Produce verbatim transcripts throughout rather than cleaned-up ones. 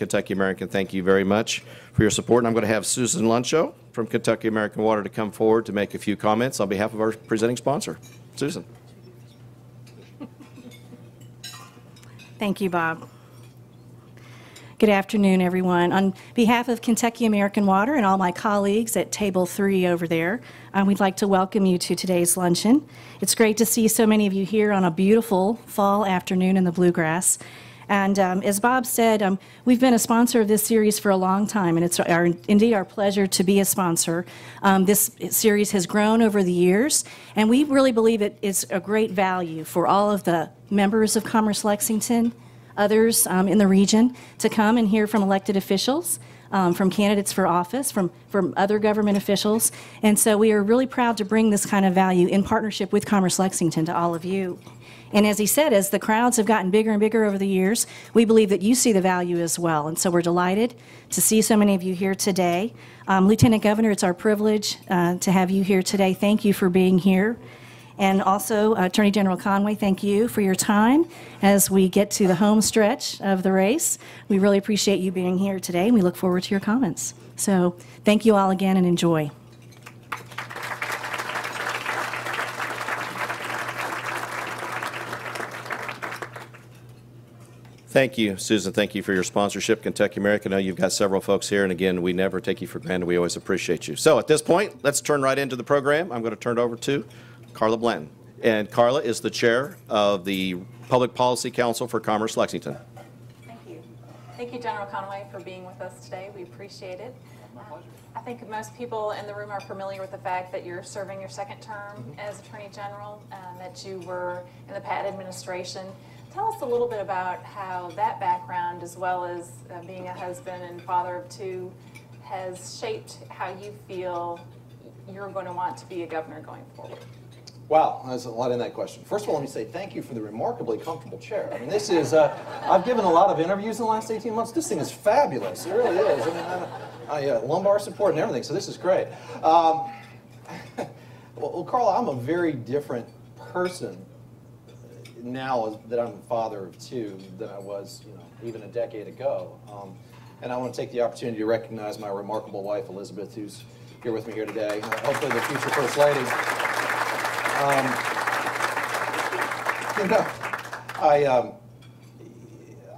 Kentucky American, thank you very much for your support. And I'm going to have Susan Luncho from Kentucky American Water to come forward to make a few comments on behalf of our presenting sponsor. Susan. Thank you, Bob. Good afternoon, everyone. On behalf of Kentucky American Water and all my colleagues at Table three over there, um, we'd like to welcome you to today's luncheon. It's great to see so many of you here on a beautiful fall afternoon in the bluegrass. And um, as Bob said, um, we've been a sponsor of this series for a long time, and it's our, indeed our pleasure to be a sponsor. Um, this series has grown over the years, and we really believe it is a great value for all of the members of Commerce Lexington, others um, in the region, to come and hear from elected officials, um, from candidates for office, from, from other government officials. And so we are really proud to bring this kind of value in partnership with Commerce Lexington to all of you. And as he said, as the crowds have gotten bigger and bigger over the years, we believe that you see the value as well. And so we're delighted to see so many of you here today. Um, Lieutenant Governor, it's our privilege uh, to have you here today. Thank you for being here. And also, Attorney General Conway, thank you for your time as we get to the home stretch of the race. We really appreciate you being here today, and we look forward to your comments. So thank you all again, and enjoy. Thank you, Susan. Thank you for your sponsorship, Kentucky American. I know you've got several folks here, and again, we never take you for granted. We always appreciate you. So at this point, let's turn right into the program. I'm going to turn it over to Carla Blanton. And Carla is the chair of the Public Policy Council for Commerce Lexington. Thank you. Thank you, General Conway, for being with us today. We appreciate it. Uh, I think most people in the room are familiar with the fact that you're serving your second term as Attorney General, and that you were in the Patton administration. Tell us a little bit about how that background, as well as uh, being a husband and father of two, has shaped how you feel you're going to want to be a governor going forward. Wow, there's a lot in that question. First of all, let me say thank you for the remarkably comfortable chair. I mean, this is, uh, I've given a lot of interviews in the last eighteen months. This thing is fabulous. It really is. I mean, I, I, yeah, lumbar support and everything, so this is great. Um, well, Carla, I'm a very different person now that I'm a father of two than I was, you know, even a decade ago. Um, and I want to take the opportunity to recognize my remarkable wife, Elizabeth, who's here with me here today, uh, hopefully the future First Lady. Um, you know, I, um,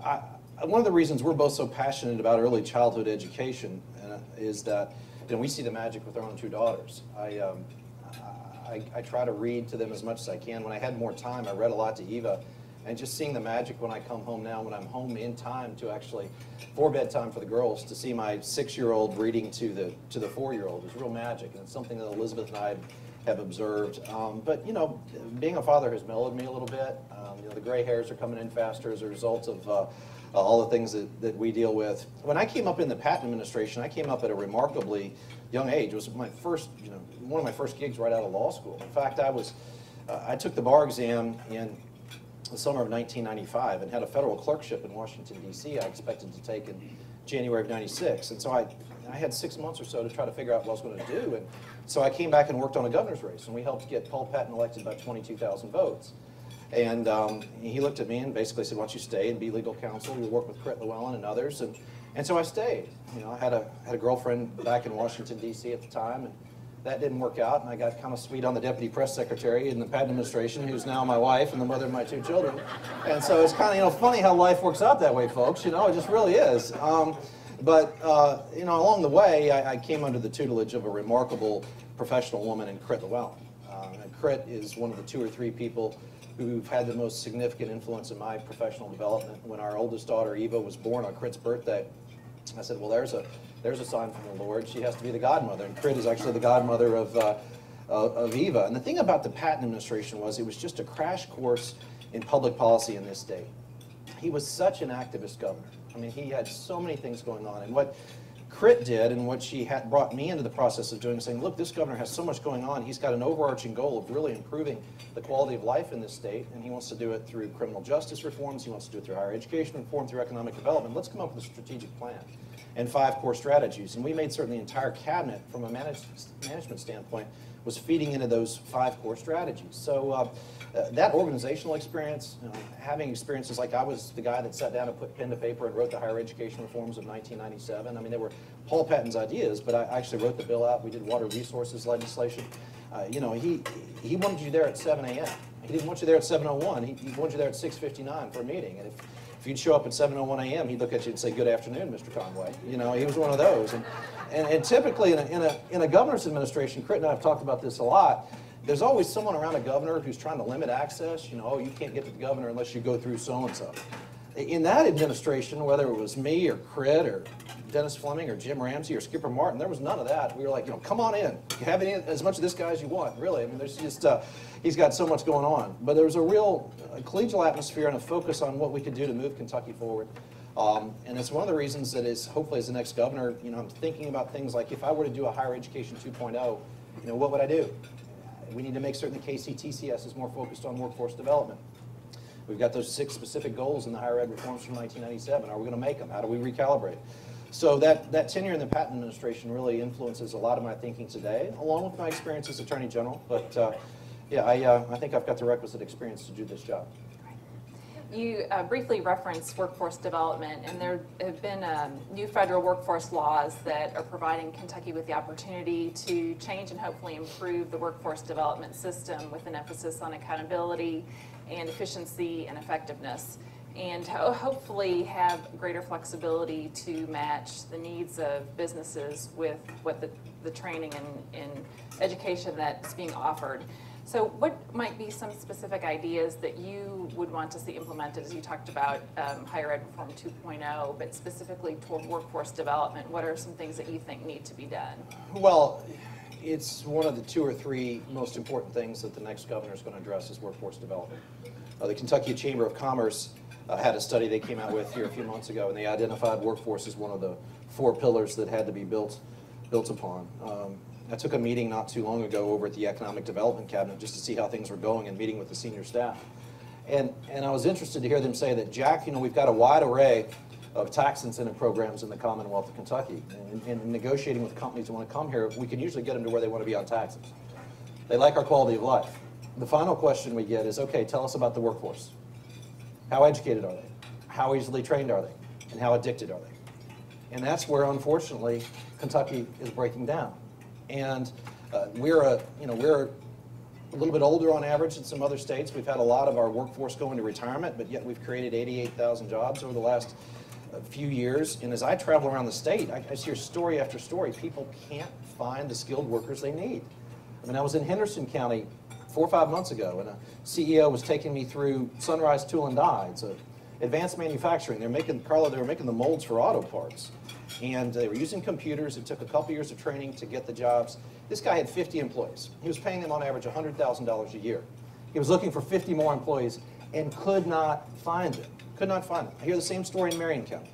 I, one of the reasons we're both so passionate about early childhood education uh, is that, you know, we see the magic with our own two daughters. I, um, I, I try to read to them as much as I can. When I had more time, I read a lot to Eva, and just seeing the magic when I come home now, when I'm home in time to actually, for bedtime for the girls, to see my six-year-old reading to the to the four-year-old is real magic, and it's something that Elizabeth and I have have observed. Um, but, you know, being a father has mellowed me a little bit. Um, you know, the gray hairs are coming in faster as a result of uh, all the things that, that we deal with. When I came up in the Patton administration, I came up at a remarkably young age. It was my first, you know, one of my first gigs right out of law school. In fact, I was, uh, I took the bar exam in the summer of nineteen ninety-five and had a federal clerkship in Washington, D C I expected to take in January of ninety-six. And so I, I had six months or so to try to figure out what I was going to do. And so I came back and worked on a governor's race, and we helped get Paul Patton elected by twenty-two thousand votes. And um, he looked at me and basically said, why don't you stay and be legal counsel? You'll work with Crit Llewellyn and others. And, and so I stayed. You know, I had a, had a girlfriend back in Washington, D C at the time, and that didn't work out. And I got kind of sweet on the deputy press secretary in the Patton administration, who's now my wife and the mother of my two children. And so it's kind of, you know, funny how life works out that way, folks. You know, it just really is. Um, But, uh, you know, along the way, I, I came under the tutelage of a remarkable professional woman in Crit Llewellyn. Uh, and Crit is one of the two or three people who've had the most significant influence in my professional development. When our oldest daughter, Eva, was born on Crit's birthday, I said, well, there's a, there's a sign from the Lord. She has to be the godmother. And Crit is actually the godmother of, uh, of Eva. And the thing about the Patton administration was it was just a crash course in public policy in this state. He was such an activist governor. I mean, he had so many things going on. And what Crit did, and what she had brought me into the process of doing, saying, look, this governor has so much going on. He's got an overarching goal of really improving the quality of life in this state, and he wants to do it through criminal justice reforms. He wants to do it through higher education reform, through economic development. Let's come up with a strategic plan and five core strategies. And we made certain the entire cabinet, from a manage management standpoint, was feeding into those five core strategies. So uh, uh, that organizational experience, you know, having experiences like I was the guy that sat down and put pen to paper and wrote the higher education reforms of nineteen ninety-seven. I mean, they were Paul Patton's ideas, but I actually wrote the bill out. We did water resources legislation. Uh, you know, he, he wanted you there at seven A M He didn't want you there at seven oh one. He, he wanted you there at six fifty-nine for a meeting. And if, if you'd show up at seven oh one A M, he'd look at you and say, "Good afternoon, Mister Conway." You know, he was one of those. And, and, and typically in a, in, a, in a governor's administration, Crit and I have talked about this a lot, there's always someone around a governor who's trying to limit access. You know, oh, you can't get to the governor unless you go through so-and-so. In that administration, whether it was me or Crit or Dennis Fleming or Jim Ramsey or Skipper Martin, there was none of that. We were like, you know, come on in. You have any, as much of this guy as you want, really. I mean, there's just, uh, he's got so much going on. But there was a real uh, collegial atmosphere and a focus on what we could do to move Kentucky forward. Um, and it's one of the reasons that is, hopefully as the next governor, you know, I'm thinking about things like if I were to do a higher education two point oh, you know, what would I do? We need to make certain the K C T C S is more focused on workforce development. We've got those six specific goals in the higher ed reforms from nineteen ninety-seven. Are we going to make them? How do we recalibrate? So that, that tenure in the Patton administration really influences a lot of my thinking today, along with my experience as Attorney General. But uh, yeah, I, uh, I think I've got the requisite experience to do this job. You uh, briefly referenced workforce development, and there have been um, new federal workforce laws that are providing Kentucky with the opportunity to change and hopefully improve the workforce development system with an emphasis on accountability and efficiency and effectiveness, and hopefully have greater flexibility to match the needs of businesses with what the, the training and, and education that's being offered. So what might be some specific ideas that you would want to see implemented, as you talked about um, higher ed reform two point oh, but specifically toward workforce development? What are some things that you think need to be done? Well, it's one of the two or three most important things that the next governor is going to address is workforce development. Uh, the Kentucky Chamber of Commerce Uh, had a study they came out with here a few months ago, and they identified workforce as one of the four pillars that had to be built built upon. Um, I took a meeting not too long ago over at the Economic Development Cabinet just to see how things were going and meeting with the senior staff. And, and I was interested to hear them say that, Jack, you know, we've got a wide array of tax incentive programs in the Commonwealth of Kentucky. And, and in negotiating with companies who want to come here, we can usually get them to where they want to be on taxes. They like our quality of life. The final question we get is, okay, tell us about the workforce. How educated are they? How easily trained are they? And how addicted are they? And that's where, unfortunately, Kentucky is breaking down. And uh, we're a, you know, we're a little bit older on average than some other states. We've had a lot of our workforce go into retirement, but yet we've created eighty-eight thousand jobs over the last uh, few years. And as I travel around the state, I, I hear story after story. People can't find the skilled workers they need. I mean, I was in Henderson County four or five months ago, and a C E O was taking me through Sunrise Tool and Die. It's a advanced manufacturing. They're making, Carla, they were making the molds for auto parts. And they were using computers. It took a couple years of training to get the jobs. This guy had fifty employees. He was paying them on average one hundred thousand dollars a year. He was looking for fifty more employees and could not find them. Could not find them. I hear the same story in Marion County.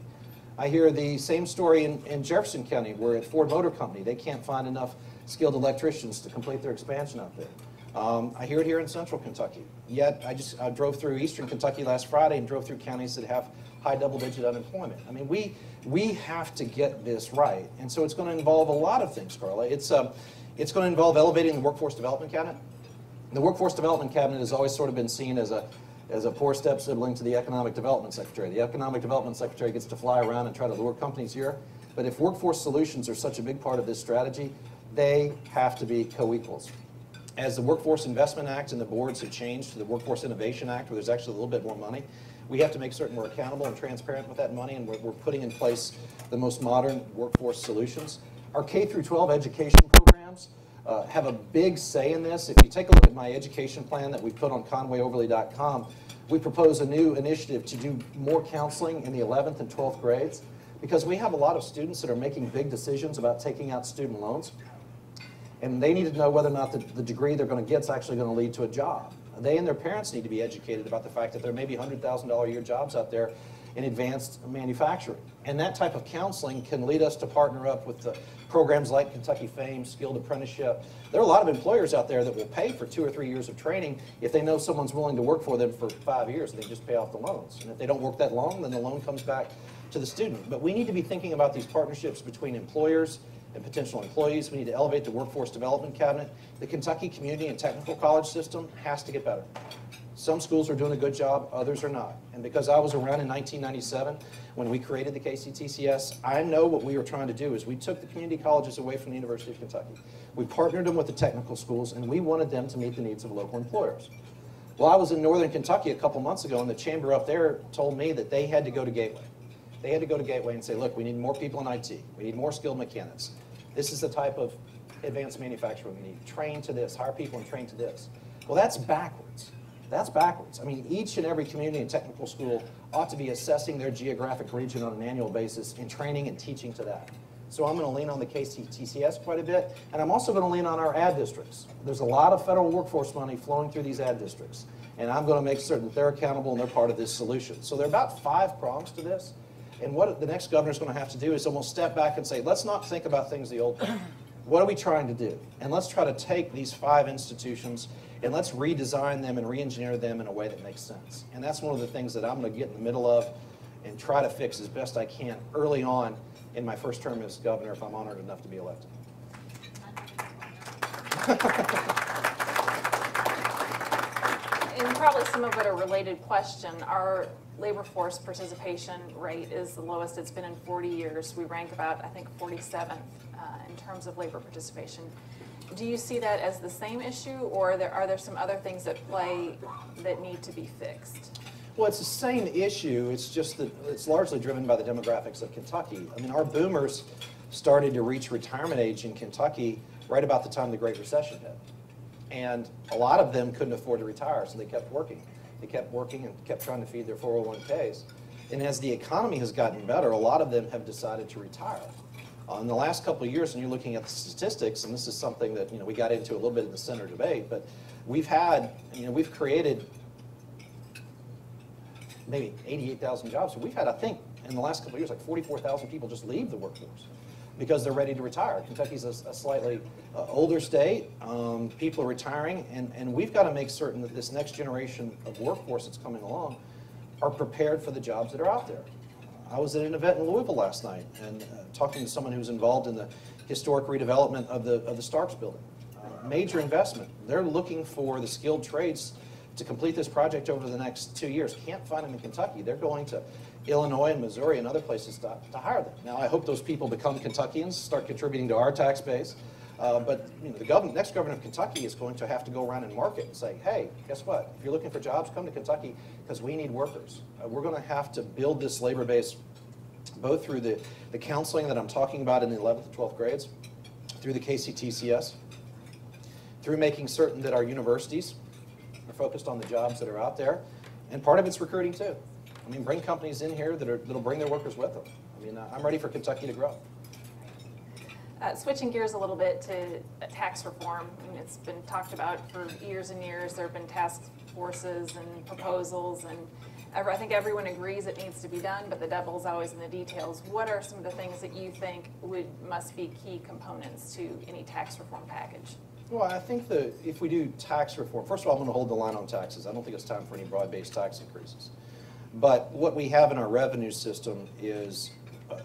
I hear the same story in, in Jefferson County, where at Ford Motor Company, they can't find enough skilled electricians to complete their expansion out there. Um, I hear it here in central Kentucky. Yet, I just I drove through eastern Kentucky last Friday and drove through counties that have high double-digit unemployment. I mean, we we have to get this right. And so it's going to involve a lot of things, Carla. It's, uh, it's going to involve elevating the Workforce Development Cabinet. The Workforce Development Cabinet has always sort of been seen as a, as a poor step-sibling to the Economic Development Secretary. The Economic Development Secretary gets to fly around and try to lure companies here. But if workforce solutions are such a big part of this strategy, they have to be co-equals. As the Workforce Investment Act and the boards have changed to the Workforce Innovation Act, where there's actually a little bit more money, we have to make certain we're accountable and transparent with that money, and we're, we're putting in place the most modern workforce solutions. Our K through twelve education programs uh, have a big say in this. If you take a look at my education plan that we put on Conway Overly dot com, we propose a new initiative to do more counseling in the eleventh and twelfth grades, because we have a lot of students that are making big decisions about taking out student loans. And they need to know whether or not the, the degree they're going to get is actually going to lead to a job. They and their parents need to be educated about the fact that there may be one hundred thousand dollars a year jobs out there in advanced manufacturing. And that type of counseling can lead us to partner up with the programs like Kentucky Fame, Skilled Apprenticeship. There are a lot of employers out there that will pay for two or three years of training if they know someone's willing to work for them for five years and they just pay off the loans. And if they don't work that long, then the loan comes back to the student. But we need to be thinking about these partnerships between employers and potential employees. We need to elevate the workforce development cabinet. The Kentucky community and technical college system has to get better. Some schools are doing a good job, others are not. And because I was around in nineteen ninety-seven when we created the K C T C S, I know what we were trying to do is we took the community colleges away from the University of Kentucky. We partnered them with the technical schools, and we wanted them to meet the needs of local employers. Well, I was in northern Kentucky a couple months ago, and the chamber up there told me that they had to go to Gateway. They had to go to Gateway and say, look, we need more people in I T. We need more skilled mechanics. This is the type of advanced manufacturing we need. Train to this, hire people and train to this. Well, that's backwards. That's backwards. I mean, each and every community and technical school ought to be assessing their geographic region on an annual basis and training and teaching to that. So I'm going to lean on the K C T C S quite a bit, and I'm also going to lean on our ad districts. There's a lot of federal workforce money flowing through these ad districts, and I'm going to make certain that they're accountable and they're part of this solution. So there are about five prongs to this, and what the next governor's going to have to do is almost step back and say, let's not think about things the old way. What are we trying to do? And let's try to take these five institutions and let's redesign them and reengineer them in a way that makes sense. And that's one of the things that I'm going to get in the middle of and try to fix as best I can early on in my first term as governor if I'm honored enough to be elected. And probably some of it a related question. Our labor force participation rate is the lowest it's been in forty years. We rank about, I think, forty-seventh. Uh, in terms of labor participation. Do you see that as the same issue, or there, are there some other things at play that need to be fixed? Well, it's the same issue. It's just that it's largely driven by the demographics of Kentucky. I mean, our boomers started to reach retirement age in Kentucky right about the time the Great Recession hit. And a lot of them couldn't afford to retire, so they kept working. They kept working and kept trying to feed their four oh one Ks. And as the economy has gotten better, a lot of them have decided to retire. Uh, in the last couple of years, and you're looking at the statistics, and this is something that, you know, we got into a little bit in the Senate debate, but we've had, you know, we've created maybe eighty-eight thousand jobs. So we've had, I think, in the last couple of years, like forty-four thousand people just leave the workforce because they're ready to retire. Kentucky's a, a slightly uh, older state. Um, people are retiring, and, and we've got to make certain that this next generation of workforce that's coming along are prepared for the jobs that are out there. I was at an event in Louisville last night and uh, talking to someone who's involved in the historic redevelopment of the, of the Starks building. Uh, major investment. They're looking for the skilled trades to complete this project over the next two years. Can't find them in Kentucky. They're going to Illinois and Missouri and other places to, to hire them. Now, I hope those people become Kentuckians, start contributing to our tax base. Uh, but you know, the governor, next governor of Kentucky is going to have to go around and market and say, hey, guess what? If you're looking for jobs, come to Kentucky because we need workers. Uh, we're going to have to build this labor base both through the, the counseling that I'm talking about in the eleventh and twelfth grades, through the K C T C S, through making certain that our universities are focused on the jobs that are out there. And part of it's recruiting, too. I mean, bring companies in here that are, that'll bring their workers with them. I mean, uh, I'm ready for Kentucky to grow. Uh, switching gears a little bit to tax reform, I mean, it's been talked about for years and years. There have been task forces and proposals, and I think everyone agrees it needs to be done, but the devil's always in the details. What are some of the things that you think would must be key components to any tax reform package? Well, I think that if we do tax reform, first of all, I'm going to hold the line on taxes. I don't think it's time for any broad-based tax increases. But what we have in our revenue system is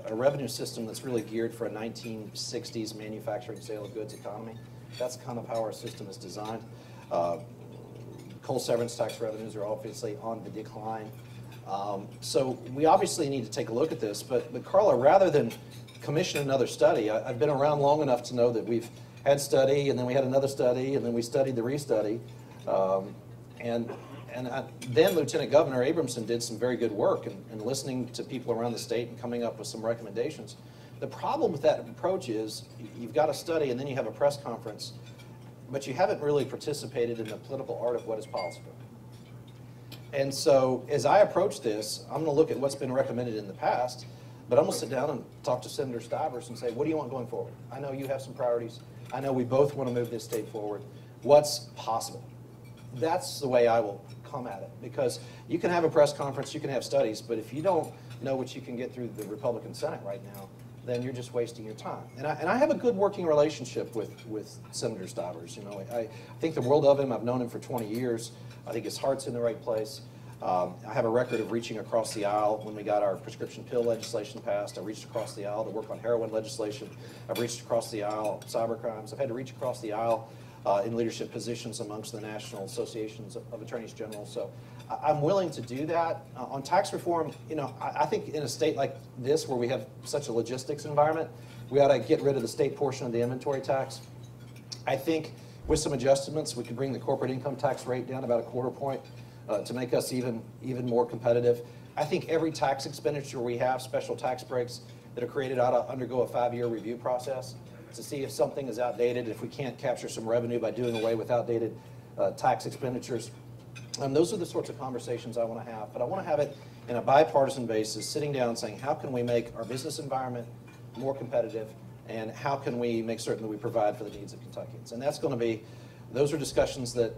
a revenue system that's really geared for a nineteen sixties manufacturing sale of goods economy. That's kind of how our system is designed. Uh, coal severance tax revenues are obviously on the decline. Um, so we obviously need to take a look at this, but, but Carla, rather than commission another study, I, I've been around long enough to know that we've had study, and then we had another study, and then we studied the restudy. Um, and And I, then Lieutenant Governor Abramson did some very good work in, in listening to people around the state and coming up with some recommendations. The problem with that approach is you've got a study and then you have a press conference, but you haven't really participated in the political art of what is possible. And so as I approach this, I'm going to look at what's been recommended in the past, but I'm going to sit down and talk to Senator Stivers and say, what do you want going forward? I know you have some priorities. I know we both want to move this state forward. What's possible? That's the way I will come at it, because you can have a press conference, you can have studies, but if you don't know what you can get through the Republican Senate right now, then you're just wasting your time. And I, and I have a good working relationship with, with Senator Stivers. You know, I, I think the world of him. I've known him for twenty years. I think his heart's in the right place. Um, I have a record of reaching across the aisle. When we got our prescription pill legislation passed, I reached across the aisle to work on heroin legislation. I've reached across the aisle, cyber crimes. I've had to reach across the aisle uh, in leadership positions amongst the National Associations of Attorneys General. So I I'm willing to do that. Uh, on tax reform, you know, I, I think in a state like this where we have such a logistics environment, we ought to get rid of the state portion of the inventory tax. I think with some adjustments, we could bring the corporate income tax rate down about a quarter point. Uh, to make us even even more competitive. I think every tax expenditure we have, special tax breaks that are created, ought to undergo a five-year review process to see if something is outdated, if we can't capture some revenue by doing away with outdated uh, tax expenditures. Um, those are the sorts of conversations I want to have, but I want to have it in a bipartisan basis, sitting down saying, how can we make our business environment more competitive, and how can we make certain that we provide for the needs of Kentuckians? And that's going to be, those are discussions that,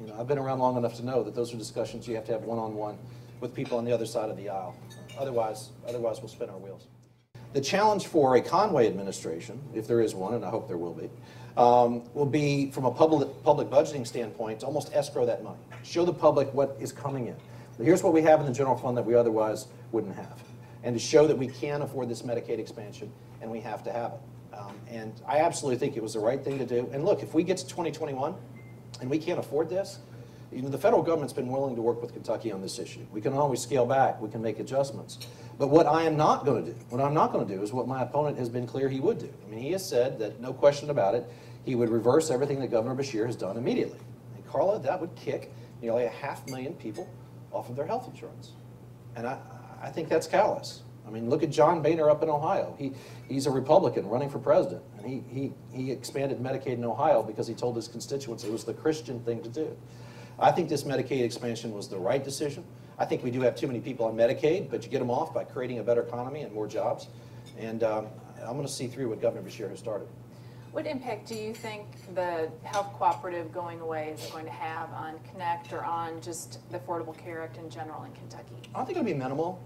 you know, I've been around long enough to know that those are discussions you have to have one-on-one with people on the other side of the aisle. Otherwise, otherwise we'll spin our wheels. The challenge for a Conway administration, if there is one, and I hope there will be, um, will be from a public, public budgeting standpoint to almost escrow that money. Show the public what is coming in. But here's what we have in the general fund that we otherwise wouldn't have. And to show that we can afford this Medicaid expansion and we have to have it. Um, and I absolutely think it was the right thing to do. And look, if we get to twenty twenty-one, and we can't afford this, you know, the federal government's been willing to work with Kentucky on this issue. We can always scale back, we can make adjustments. But what I am not gonna do, what I'm not gonna do is what my opponent has been clear he would do. I mean, he has said that, no question about it, he would reverse everything that Governor Beshear has done immediately. And Carla, that would kick nearly a half million people off of their health insurance. And I, I think that's callous. I mean, look at John Boehner up in Ohio. He, he's a Republican running for president, and he, he, he expanded Medicaid in Ohio because he told his constituents it was the Christian thing to do. I think this Medicaid expansion was the right decision. I think we do have too many people on Medicaid, but you get them off by creating a better economy and more jobs. And um, I'm going to see through what Governor Beshear has started. What impact do you think the health cooperative going away is going to have on kynect or on just the Affordable Care Act in general in Kentucky? I think it'll be minimal.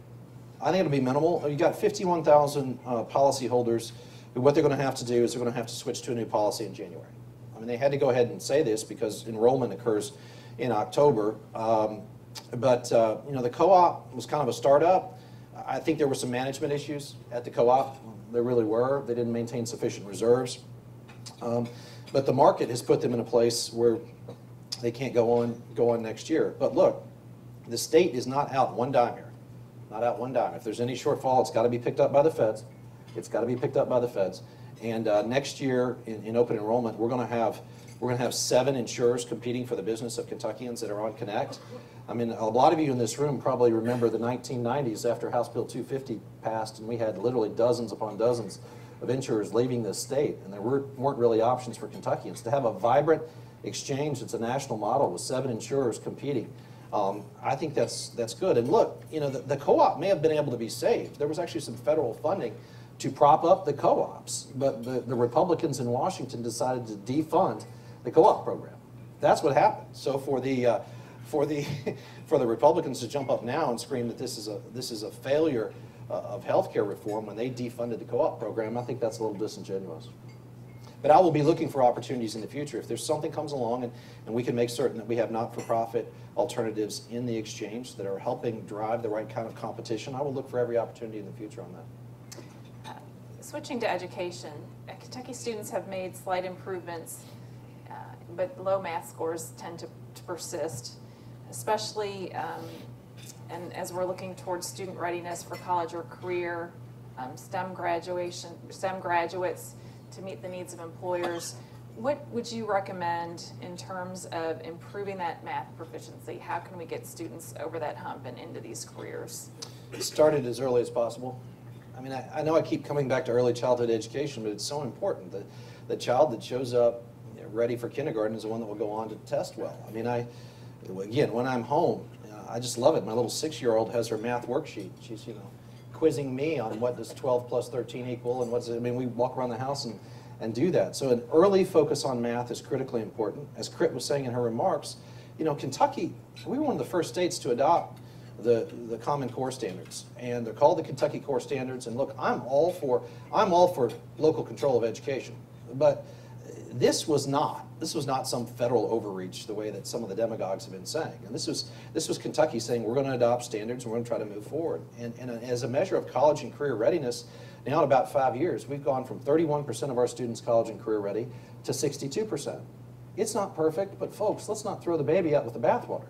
I think it'll be minimal. You got fifty-one thousand uh, policyholders who, what they're going to have to do is they're going to have to switch to a new policy in January. I mean, they had to go ahead and say this because enrollment occurs in October. Um, but uh, you know, the co-op was kind of a startup. I think there were some management issues at the co-op. There really were. They didn't maintain sufficient reserves. Um, but the market has put them in a place where they can't go on go on next year. But look, the state is not out one dime here. Not out one dime. If there's any shortfall, it's got to be picked up by the feds. It's got to be picked up by the feds. And uh, next year, in, in open enrollment, we're going to have we're going to have seven insurers competing for the business of Kentuckians that are on kynect. I mean, a lot of you in this room probably remember the nineteen nineties after House Bill two fifty passed, and we had literally dozens upon dozens of insurers leaving this state, and there were, weren't really options for Kentuckians. To have a vibrant exchange that's a national model with seven insurers competing. Um, I think that's that's good. And look, you know, the, the co-op may have been able to be saved. There was actually some federal funding to prop up the co-ops, but the, the Republicans in Washington decided to defund the co-op program. That's what happened. So for the uh, for the for the Republicans to jump up now and scream that this is a this is a failure uh, of healthcare reform when they defunded the co-op program, I think that's a little disingenuous. But I will be looking for opportunities in the future. If there's something comes along and, and we can make certain that we have not-for-profit alternatives in the exchange that are helping drive the right kind of competition, I will look for every opportunity in the future on that. Uh, switching to education, uh, Kentucky students have made slight improvements, uh, but low math scores tend to, to persist, especially um, and as we're looking towards student readiness for college or career, um, STEM graduation, STEM graduates, to meet the needs of employers. What would you recommend in terms of improving that math proficiency? How can we get students over that hump and into these careers? Start it as early as possible. I mean, I, I know I keep coming back to early childhood education, but it's so important. The, the child that shows up ready for kindergarten is the one that will go on to test well. I mean, I, again, when I'm home, uh, I just love it. My little six-year-old has her math worksheet. She's, you know, quizzing me on what does twelve plus thirteen equal and what's it, I mean, we walk around the house and, and do that. So an early focus on math is critically important. As Crit was saying in her remarks, you know, Kentucky, we were one of the first states to adopt the, the Common Core Standards, and they're called the Kentucky Core Standards. And look, I'm all for, I'm all for local control of education, but this was not, This was not some federal overreach the way that some of the demagogues have been saying. And this was, this was Kentucky saying, we're going to adopt standards and we're going to try to move forward. And, and as a measure of college and career readiness, now in about five years, we've gone from thirty-one percent of our students college and career ready to sixty-two percent. It's not perfect, but folks, let's not throw the baby out with the bathwater.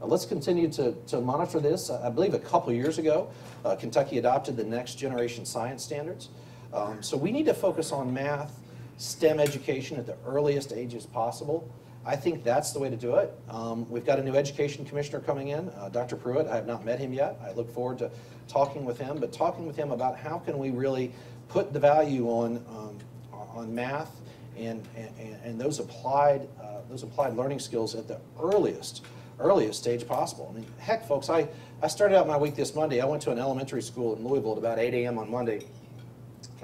Uh, let's continue to, to monitor this. I believe a couple years ago, uh, Kentucky adopted the next generation science standards. Um, so we need to focus on math, STEM education at the earliest ages possible. I think that's the way to do it. Um, we've got a new education commissioner coming in, uh, Doctor Pruitt. I have not met him yet. I look forward to talking with him, but talking with him about how can we really put the value on, um, on math and, and, and those, applied, uh, those applied learning skills at the earliest, earliest stage possible. I mean, heck, folks, I, I started out my week this Monday. I went to an elementary school in Louisville at about eight A M on Monday,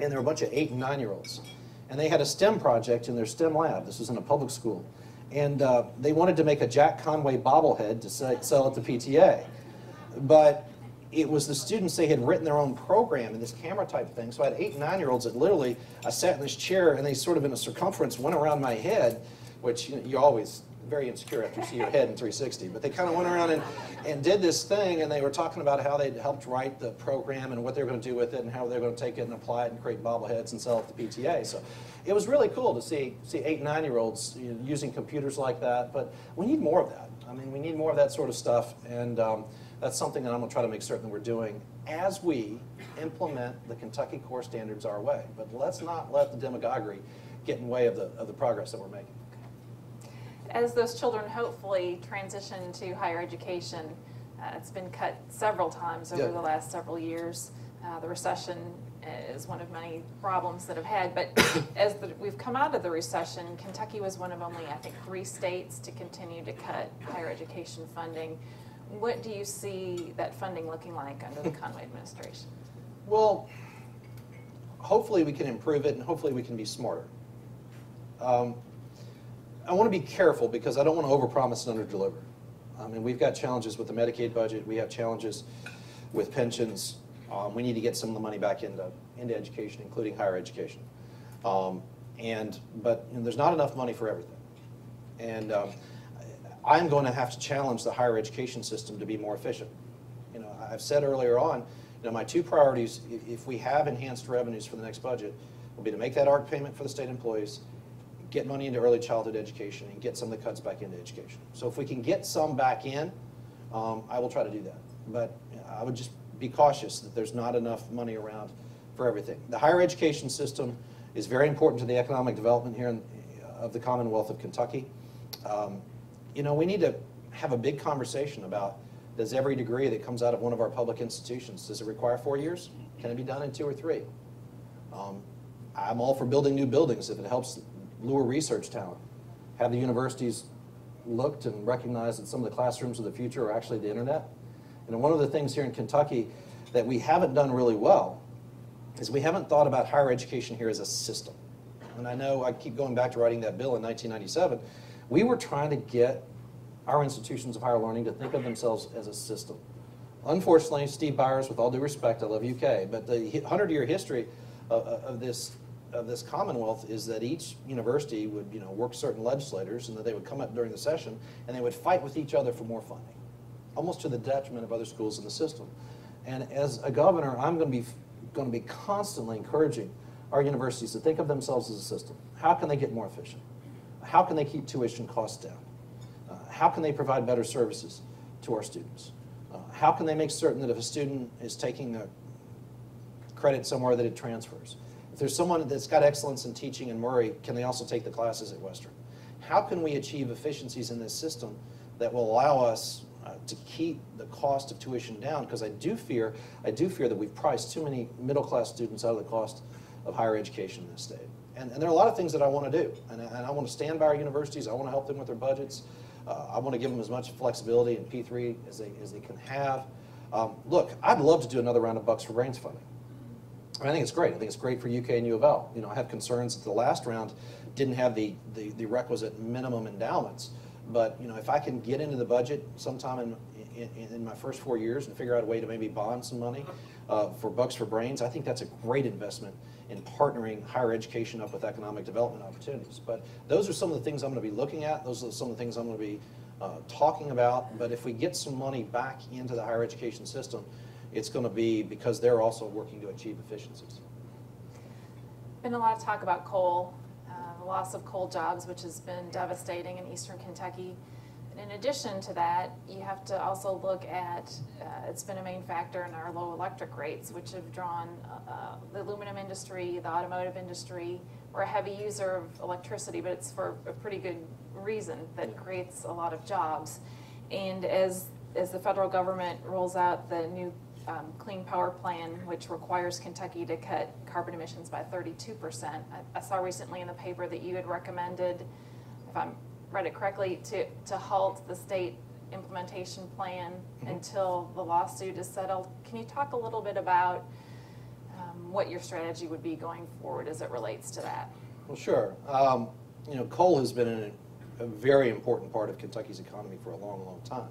and there were a bunch of eight and nine-year-olds. And they had a STEM project in their STEM lab. This was in a public school. And uh, they wanted to make a Jack Conway bobblehead to say, sell at the P T A. But it was the students, they had written their own program in this camera type thing. So I had eight and nine-year-olds that literally, I sat in this chair and they sort of in a circumference went around my head, which you know, you're always very insecure after you see your head in three sixty. But they kind of went around and, and did this thing, and they were talking about how they'd helped write the program and what they were going to do with it and how they were going to take it and apply it and create bobbleheads and sell it to P T A. So it was really cool to see, see eight and nine-year-olds you know, using computers like that. But we need more of that. I mean, we need more of that sort of stuff. And um, that's something that I'm going to try to make certain that we're doing as we implement the Kentucky Core Standards our way. But let's not let the demagoguery get in the way of the, of the progress that we're making. As those children hopefully transition to higher education, uh, it's been cut several times over yeah. the last several years. Uh, the recession is one of many problems that have had, but as the, we've come out of the recession, Kentucky was one of only, I think, three states to continue to cut higher education funding. What do you see that funding looking like under the Conway administration? Well, hopefully we can improve it, and hopefully we can be smarter. Um, I want to be careful because I don't want to overpromise and underdeliver. I mean, we've got challenges with the Medicaid budget. We have challenges with pensions. Um, we need to get some of the money back into, into education, including higher education. Um, and but you know, there's not enough money for everything. And um, I'm going to have to challenge the higher education system to be more efficient. You know, I've said earlier on, you know, my two priorities, if we have enhanced revenues for the next budget, will be to make that A R C payment for the state employees, get money into early childhood education, and get some of the cuts back into education. So if we can get some back in, um, I will try to do that. But I would just be cautious that there's not enough money around for everything. The higher education system is very important to the economic development here in, of the Commonwealth of Kentucky. Um, you know, we need to have a big conversation about, does every degree that comes out of one of our public institutions, does it require four years? Can it be done in two or three? Um, I'm all for building new buildings if it helps lure research talent. Have the universities looked and recognized that some of the classrooms of the future are actually the internet? And one of the things here in Kentucky that we haven't done really well is we haven't thought about higher education here as a system. And I know I keep going back to writing that bill in nineteen ninety-seven. We were trying to get our institutions of higher learning to think of themselves as a system. Unfortunately, Steve Byers, with all due respect, I love U K, but the hundred-year history of, of this of this Commonwealth is that each university would, you know, work certain legislators, and that they would come up during the session and they would fight with each other for more funding, almost to the detriment of other schools in the system. And as a governor, I'm going to be going to be constantly encouraging our universities to think of themselves as a system. How can they get more efficient? How can they keep tuition costs down? Uh, how can they provide better services to our students? Uh, how can they make certain that if a student is taking a credit somewhere that it transfers? If there's someone that's got excellence in teaching in Murray, can they also take the classes at Western? How can we achieve efficiencies in this system that will allow us uh, to keep the cost of tuition down? Because I do fear, I do fear that we've priced too many middle-class students out of the cost of higher education in this state. And, and there are a lot of things that I want to do. And I, and I want to stand by our universities. I want to help them with their budgets. Uh, I want to give them as much flexibility in P three as they, as they can have. Um, look, I'd love to do another round of Bucks for Brains funding. I think it's great. I think it's great for U K and U of L. You know, I have concerns that the last round didn't have the, the, the requisite minimum endowments. But, you know, if I can get into the budget sometime in, in, in my first four years and figure out a way to maybe bond some money uh, for Bucks for Brains. I think that's a great investment in partnering higher education up with economic development opportunities. But those are some of the things I'm going to be looking at. Those are some of the things I'm going to be uh, talking about. But if we get some money back into the higher education system, it's going to be because they're also working to achieve efficiencies. Been a lot of talk about coal, uh, the loss of coal jobs, which has been devastating in eastern Kentucky. In addition to that, you have to also look at, uh, it's been a main factor in our low electric rates, which have drawn uh, the aluminum industry, the automotive industry. We're a heavy user of electricity, but it's for a pretty good reason that creates a lot of jobs. And as, as the federal government rolls out the new um, Clean Power Plan, which requires Kentucky to cut carbon emissions by thirty-two percent, I, I saw recently in the paper that you had recommended, if I'm read it correctly, to, to halt the state implementation plan mm-hmm. until the lawsuit is settled. Can you talk a little bit about um, what your strategy would be going forward as it relates to that? Well, sure. Um, you know, coal has been an, a very important part of Kentucky's economy for a long, long time.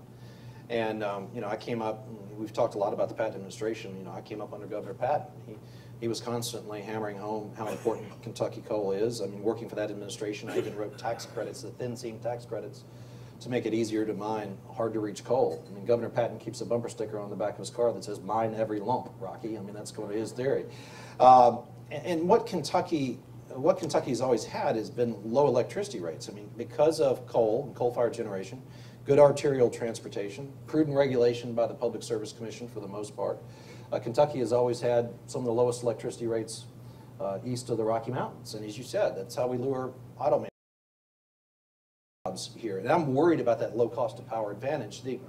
And, um, you know, I came up, we've talked a lot about the Patton administration, you know, I came up under Governor Patton. He, He was constantly hammering home how important Kentucky coal is. I mean, working for that administration, I even wrote tax credits, the thin seam tax credits, to make it easier to mine hard-to-reach coal. I mean, Governor Patton keeps a bumper sticker on the back of his car that says, "Mine every lump, Rocky." I mean, that's going to be his theory. Um, and what Kentucky, what Kentucky's always had has been low electricity rates. I mean, because of coal and coal-fired generation, good arterial transportation, prudent regulation by the Public Service Commission for the most part. Uh, Kentucky has always had some of the lowest electricity rates uh, east of the Rocky Mountains. And as you said, that's how we lure auto jobs here. And I'm worried about that low cost of power advantage. The,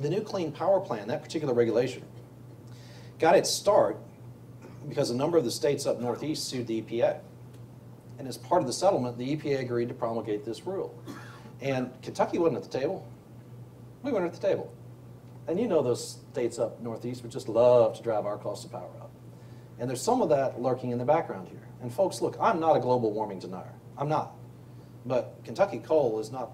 the new Clean Power Plan, that particular regulation, got its start because a number of the states up northeast sued the E P A. And as part of the settlement, the E P A agreed to promulgate this rule. And Kentucky wasn't at the table. We weren't at the table. And you know those states up northeast would just love to drive our cost of power up. And there's some of that lurking in the background here. And folks, look, I'm not a global warming denier. I'm not. But Kentucky coal is not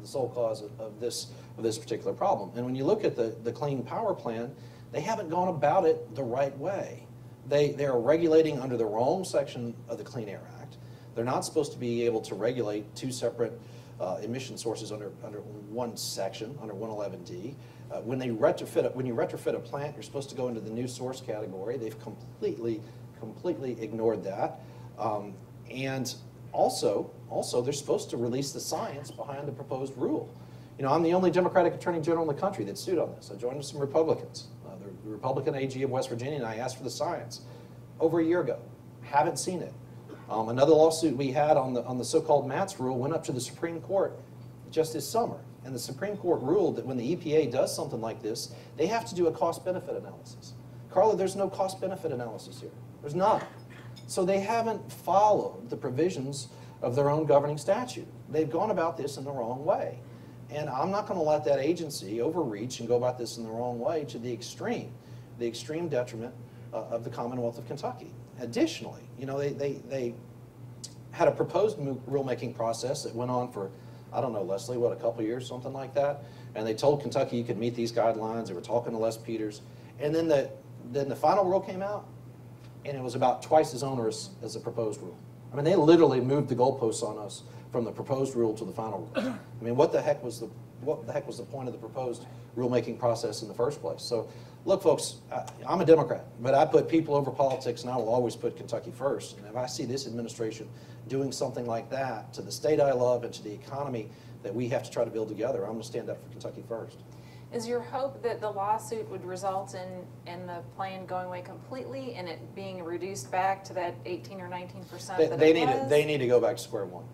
the sole cause of, of, this, of this particular problem. And when you look at the, the Clean Power Plan, they haven't gone about it the right way. They, they are regulating under the wrong section of the Clean Air Act. They're not supposed to be able to regulate two separate uh, emission sources under, under one section, under one eleven D. Uh, when they retrofit a, when you retrofit a plant, you're supposed to go into the new source category. They've completely, completely ignored that. Um, and also, also, they're supposed to release the science behind the proposed rule. You know, I'm the only Democratic Attorney General in the country that sued on this. I joined with some Republicans. Uh, the Republican A G of West Virginia and I asked for the science over a year ago. Haven't seen it. Um, another lawsuit we had on the on the so-called MATS rule went up to the Supreme Court just this summer. And the Supreme Court ruled that when the E P A does something like this, they have to do a cost-benefit analysis. Carla, there's no cost-benefit analysis here. There's none. So they haven't followed the provisions of their own governing statute. They've gone about this in the wrong way. And I'm not going to let that agency overreach and go about this in the wrong way to the extreme, the extreme detriment uh, of the Commonwealth of Kentucky. Additionally, you know, they, they, they had a proposed rulemaking process that went on for I don't know, Leslie, what, a couple years, something like that? And they told Kentucky you could meet these guidelines. They were talking to Les Peters. And then the, then the final rule came out, and it was about twice as onerous as the proposed rule. I mean, they literally moved the goalposts on us from the proposed rule to the final rule. I mean, what the heck was the, what the, heck was the point of the proposed rulemaking process in the first place? So, look, folks, I, I'm a Democrat, but I put people over politics, and I will always put Kentucky first. And if I see this administration doing something like that to the state I love and to the economy that we have to try to build together, I'm going to stand up for Kentucky first. Is your hope that the lawsuit would result in, in the plan going away completely and it being reduced back to that eighteen or nineteen percent that it was? They need to go back to square one.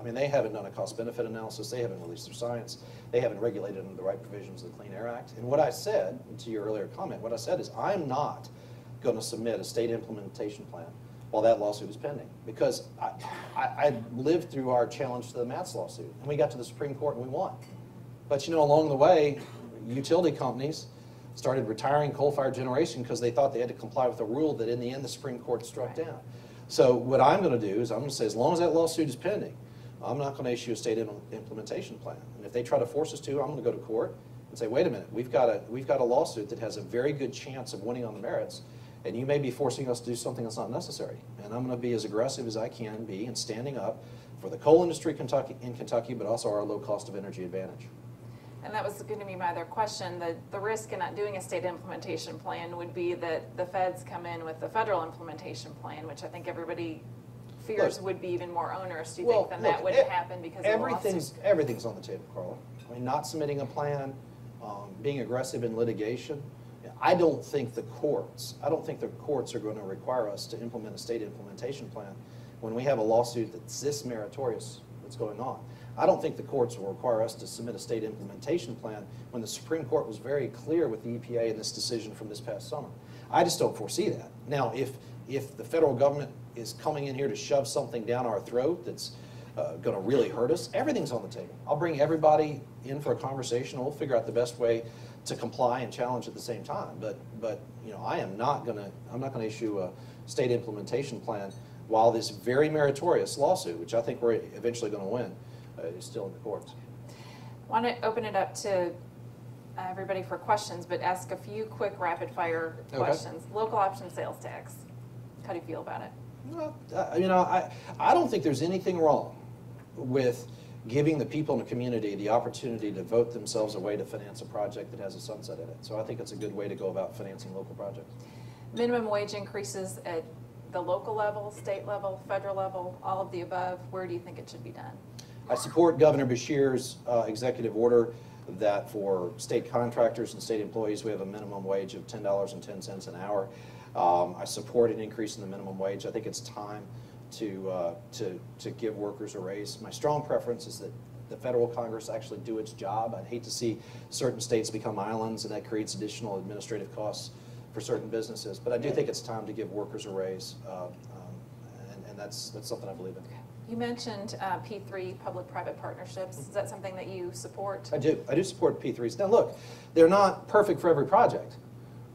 I mean, they haven't done a cost-benefit analysis. They haven't released their science. They haven't regulated under the right provisions of the Clean Air Act. And what I said, to your earlier comment, what I said is I'm not going to submit a state implementation plan while that lawsuit is pending, because I, I, I lived through our challenge to the MATS lawsuit, and we got to the Supreme Court and we won. But you know, along the way, utility companies started retiring coal-fired generation because they thought they had to comply with a rule that in the end the Supreme Court struck down. So what I'm going to do is I'm going to say as long as that lawsuit is pending, I'm not going to issue a state implementation plan. And if they try to force us to, I'm going to go to court. and say, wait a minute, we've got a, we've got a lawsuit that has a very good chance of winning on the merits, and you may be forcing us to do something that's not necessary. And I'm going to be as aggressive as I can be in standing up for the coal industry Kentucky, in Kentucky, but also our low cost of energy advantage. And that was going to be my other question. The, the risk in not doing a state implementation plan would be that the feds come in with the federal implementation plan, which I think everybody fears look, would be even more onerous. Do you well, think then look, that wouldn't it, happen because everything's, of the everything's on the table, Carla. I mean, not submitting a plan, um, being aggressive in litigation. I don't think the courts, I don't think the courts are going to require us to implement a state implementation plan when we have a lawsuit that's this meritorious that's going on. I don't think the courts will require us to submit a state implementation plan when the Supreme Court was very clear with the E P A in this decision from this past summer. I just don't foresee that. Now, if, if the federal government is coming in here to shove something down our throat that's uh, going to really hurt us, everything's on the table. I'll bring everybody in for a conversation, and we'll figure out the best way to comply and challenge at the same time. But, but you know, I am not going to, I'm not going to issue a state implementation plan while this very meritorious lawsuit, which I think we're eventually going to win, Uh, is still in the courts. I want to open it up to everybody for questions, but ask a few quick rapid-fire okay. questions. Local option sales tax. How do you feel about it? Well, uh, you know, I, I don't think there's anything wrong with giving the people in the community the opportunity to vote themselves a way to finance a project that has a sunset in it. So I think it's a good way to go about financing local projects. Minimum wage increases at the local level, state level, federal level, all of the above. Where do you think it should be done? I support Governor Beshear's uh, executive order that for state contractors and state employees we have a minimum wage of ten dollars and ten cents an hour. Um, I support an increase in the minimum wage. I think it's time to, uh, to, to give workers a raise. My strong preference is that the federal Congress actually do its job. I'd hate to see certain states become islands, and that creates additional administrative costs for certain businesses. But I do think it's time to give workers a raise, uh, um, and, and that's, that's something I believe in. You mentioned uh, P three, public-private partnerships. Is that something that you support? I do. I do support P threes. Now, look, they're not perfect for every project,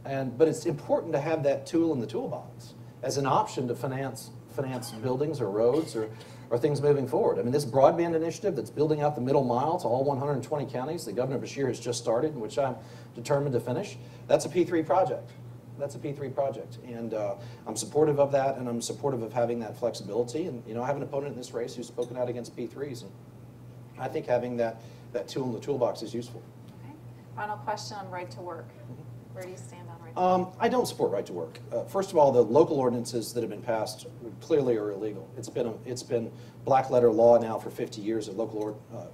and but it's important to have that tool in the toolbox as an option to finance finance buildings or roads or, or things moving forward. I mean, this broadband initiative that's building out the middle mile to all one hundred twenty counties that Governor Beshear has just started, and which I'm determined to finish, that's a P three project. That's a P three project, and uh, I'm supportive of that, and I'm supportive of having that flexibility. And you know, I have an opponent in this race who's spoken out against P threes, and I think having that that tool in the toolbox is useful. Okay. Final question on right to work. Where do you stand on right to um, work? I don't support right to work. Uh, first of all, the local ordinances that have been passed clearly are illegal. It's been a, it's been black letter law now for fifty years that local or, uh,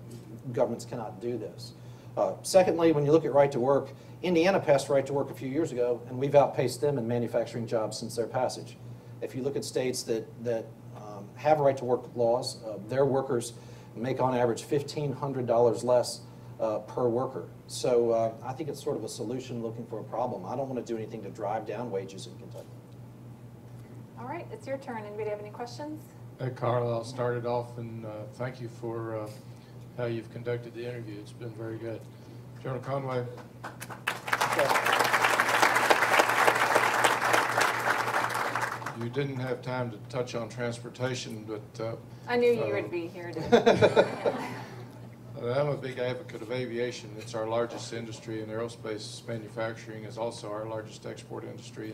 governments cannot do this. Uh, secondly, when you look at right to work, Indiana passed right to work a few years ago, and we've outpaced them in manufacturing jobs since their passage. If you look at states that, that um, have right to work laws, uh, their workers make on average fifteen hundred dollars less uh, per worker. So uh, I think it's sort of a solution looking for a problem. I don't want to do anything to drive down wages in Kentucky. All right, it's your turn. Anybody have any questions? Hey, Carla, I'll start it off, and uh, thank you for uh, how you've conducted the interview. It's been very good. General Conway. You didn't have time to touch on transportation, but... Uh, I knew you uh, would be here today. I'm a big advocate of aviation. It's our largest industry, and aerospace manufacturing is also our largest export industry.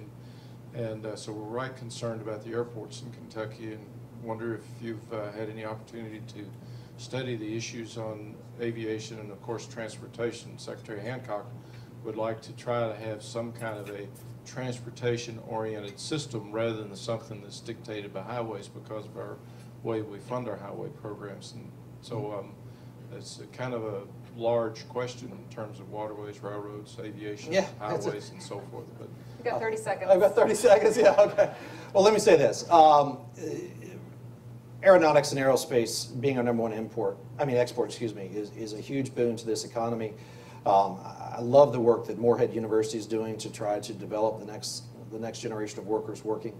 And, and uh, so we're right concerned about the airports in Kentucky, and wonder if you've uh, had any opportunity to study the issues on aviation and, of course, transportation. Secretary Hancock would like to try to have some kind of a transportation-oriented system rather than something that's dictated by highways because of our way we fund our highway programs. And so um, it's a kind of a large question in terms of waterways, railroads, aviation, yeah, highways, and so forth. But you've got thirty seconds. I've got thirty seconds, yeah, okay. Well, let me say this. Um, Aeronautics and aerospace being our number one import, I mean export, excuse me, is, is a huge boon to this economy. Um, I love the work that Moorhead University is doing to try to develop the next, the next generation of workers working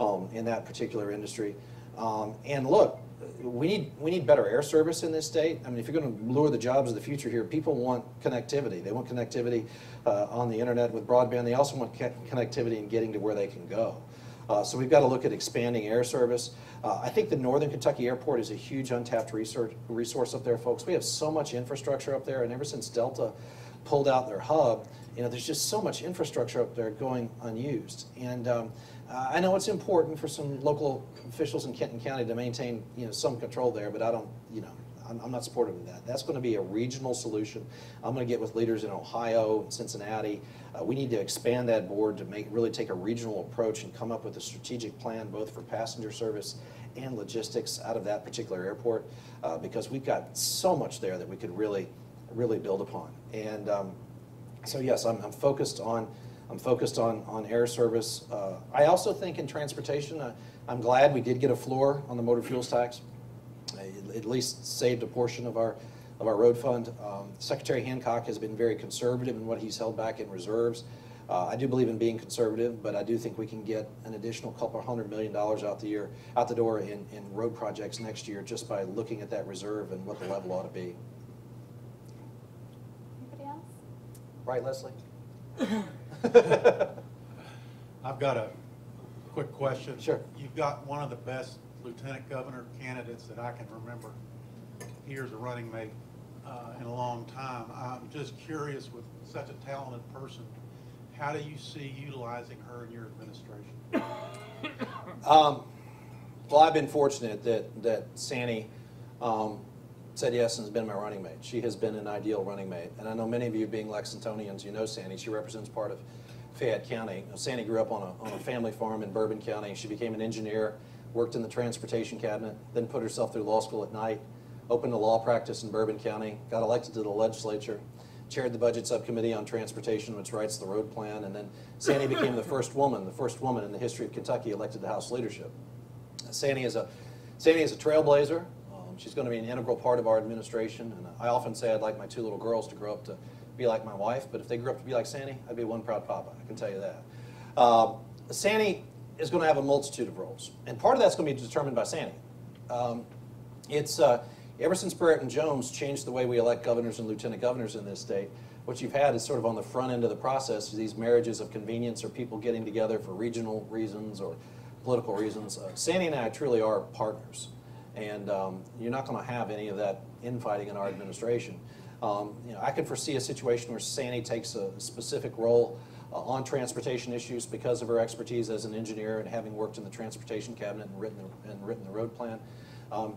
um, in that particular industry. Um, and look, we need, we need better air service in this state. I mean, if you're going to lure the jobs of the future here, people want connectivity. They want connectivity uh, on the internet with broadband. They also want connectivity in getting to where they can go. Uh, so we've got to look at expanding air service. Uh, I think the Northern Kentucky Airport is a huge untapped research resource up there, folks. We have so much infrastructure up there, and ever since Delta pulled out their hub. You know, there's just so much infrastructure up there going unused. And um, uh, I know it's important for some local officials in Kenton County to maintain, you know, some control there, but I don't, you know, I'm, I'm not supportive of that. That's going to be a regional solution. I'm going to get with leaders in Ohio and Cincinnati. Uh, we need to expand that board to make really take a regional approach and come up with a strategic plan both for passenger service and logistics out of that particular airport, uh, because we've got so much there that we could really, really build upon. And um, so yes, I'm, I'm focused on, I'm focused on, on air service. Uh, I also think in transportation, uh, I'm glad we did get a floor on the motor fuels tax. It at least saved a portion of our of our road fund. Um, Secretary Hancock has been very conservative in what he's held back in reserves. Uh, I do believe in being conservative, but I do think we can get an additional couple hundred million dollars out the year, out the door in, in road projects next year just by looking at that reserve and what the level ought to be. Anybody else? Right, Leslie? I've got a quick question. Sure. You've got one of the best lieutenant governor candidates that I can remember here as a running mate uh, in a long time. I'm just curious, with such a talented person, how do you see utilizing her in your administration? Um, well, I've been fortunate that, that Sandy um, said yes and has been my running mate. She has been an ideal running mate. And I know many of you being Lexingtonians, you know Sandy. She represents part of Fayette County. Sandy grew up on a, on a family farm in Bourbon County. She became an engineer, worked in the transportation cabinet, then put herself through law school at night, opened a law practice in Bourbon County, got elected to the legislature, chaired the budget subcommittee on transportation, which writes the road plan, and then Sandy became the first woman, the first woman in the history of Kentucky elected to House leadership. Sandy is a, Sandy is a trailblazer. Um, she's going to be an integral part of our administration, and I often say I'd like my two little girls to grow up to be like my wife, but if they grew up to be like Sandy, I'd be one proud papa, I can tell you that. Uh, Sandy is going to have a multitude of roles, and part of that's going to be determined by Sandy. Um, it's uh, ever since Barrett and Jones changed the way we elect governors and lieutenant governors in this state, what you've had is sort of on the front end of the process these marriages of convenience or people getting together for regional reasons or political reasons. Uh, Sandy and I truly are partners, and um, you're not going to have any of that infighting in our administration. Um, you know, I could foresee a situation where Sandy takes a specific role Uh, on transportation issues because of her expertise as an engineer and having worked in the transportation cabinet and written the, and written the road plan. Um,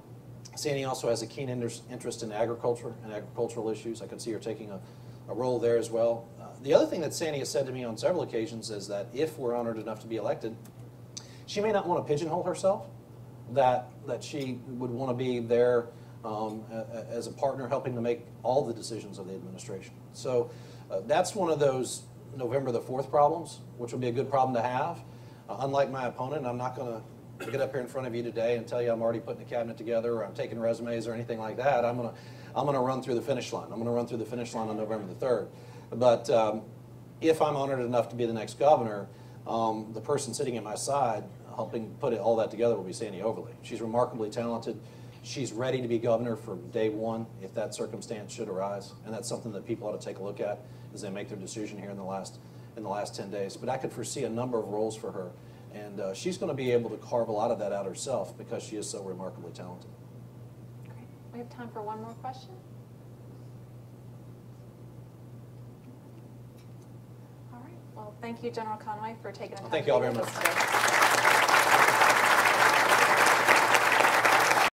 Sandy also has a keen inter interest in agriculture and agricultural issues. I can see her taking a, a role there as well. Uh, the other thing that Sandy has said to me on several occasions is that if we're honored enough to be elected, she may not want to pigeonhole herself, that, that she would want to be there um, a, a, as a partner helping to make all the decisions of the administration. So uh, that's one of those November the fourth problems, which would be a good problem to have. Uh, unlike my opponent, I'm not going to get up here in front of you today and tell you I'm already putting a cabinet together or I'm taking resumes or anything like that. I'm going to I'm going to run through the finish line. I'm going to run through the finish line on November the third. But um, if I'm honored enough to be the next governor, um, the person sitting at my side helping put it, all that together will be Sandy Overly. She's remarkably talented. She's ready to be governor from day one if that circumstance should arise, and that's something that people ought to take a look at as they make their decision here in the last in the last ten days. But I could foresee a number of roles for her, and uh, she's going to be able to carve a lot of that out herself because she is so remarkably talented. Great. We have time for one more question. All right. Well, thank you, General Conway, for taking the time. Thank you all very much.